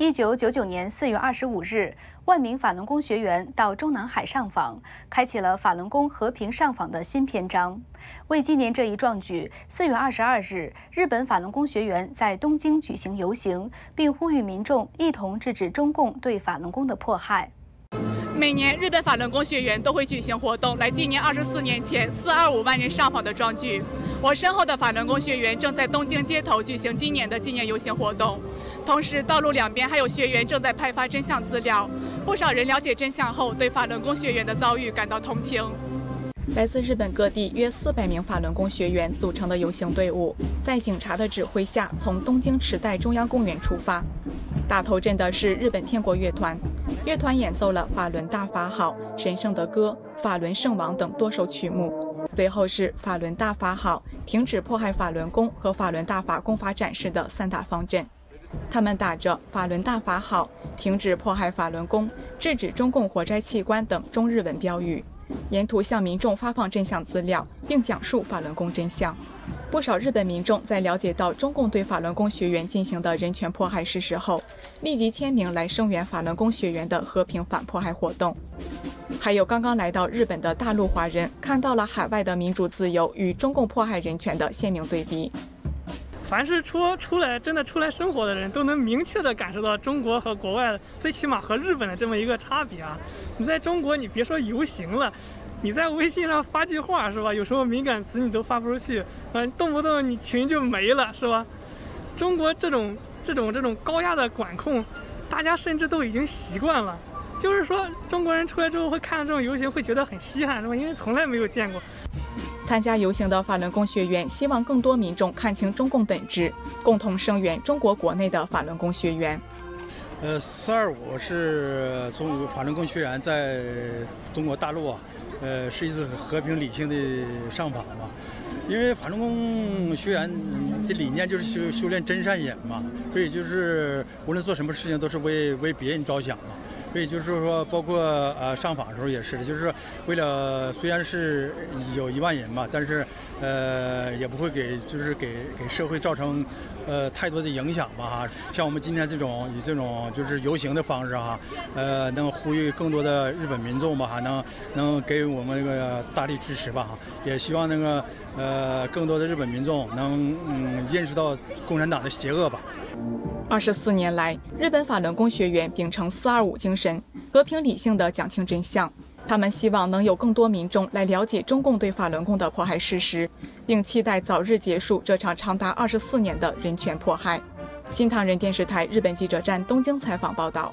1999年4月25日，万名法轮功学员到中南海上访，开启了法轮功和平上访的新篇章。为纪念这一壮举，4月22日，日本法轮功学员在东京举行游行，并呼吁民众一同制止中共对法轮功的迫害。 每年，日本法轮功学员都会举行活动，来纪念24年前425万人上访的壮举。我身后的法轮功学员正在东京街头举行今年的纪念游行活动，同时道路两边还有学员正在派发真相资料。不少人了解真相后，对法轮功学员的遭遇感到同情。来自日本各地约400名法轮功学员组成的游行队伍，在警察的指挥下，从东京池袋中央公园出发。 打头阵的是日本天国乐团，乐团演奏了《法轮大法好》《神圣的歌》《法轮圣王》等多首曲目。最后是《法轮大法好》、停止迫害法轮功和《法轮大法功法展示》的三大方阵。他们打着“法轮大法好”、停止迫害法轮功、制止中共活摘器官等中日文标语，沿途向民众发放真相资料，并讲述法轮功真相。 不少日本民众在了解到中共对法轮功学员进行的人权迫害事实后，立即签名来声援法轮功学员的和平反迫害活动。还有刚刚来到日本的大陆华人看到了海外的民主自由与中共迫害人权的鲜明对比。凡是真的出来生活的人都能明确地感受到中国和国外，最起码和日本的这么一个差别啊！你在中国，你别说游行了。 你在微信上发句话是吧？有什么敏感词你都发不出去，动不动你群就没了是吧？中国这种高压的管控，大家甚至都已经习惯了。就是说，中国人出来之后会看到这种游行，会觉得很稀罕是吧？因为从来没有见过。参加游行的法轮功学员希望更多民众看清中共本质，共同声援中国国内的法轮功学员。 425是中国法轮功学员在中国大陆啊，是一次和平理性的上访嘛。因为法轮功学员的理念就是修炼真善忍嘛，所以就是无论做什么事情都是为别人着想嘛。所以就是说，包括上访的时候也是，就是说为了虽然是有1万人嘛，但是也不会给社会造成。 太多的影响吧哈，像我们今天这种以这种就是游行的方式哈，能呼吁更多的日本民众吧哈，能给予我们那个大力支持吧哈，也希望那个更多的日本民众能认识到共产党的邪恶吧。24年来，日本法轮功学员秉承425精神，和平理性地讲清真相。 他们希望能有更多民众来了解中共对法轮功的迫害事实，并期待早日结束这场长达24年的人权迫害。新唐人电视台日本记者站东京采访报道。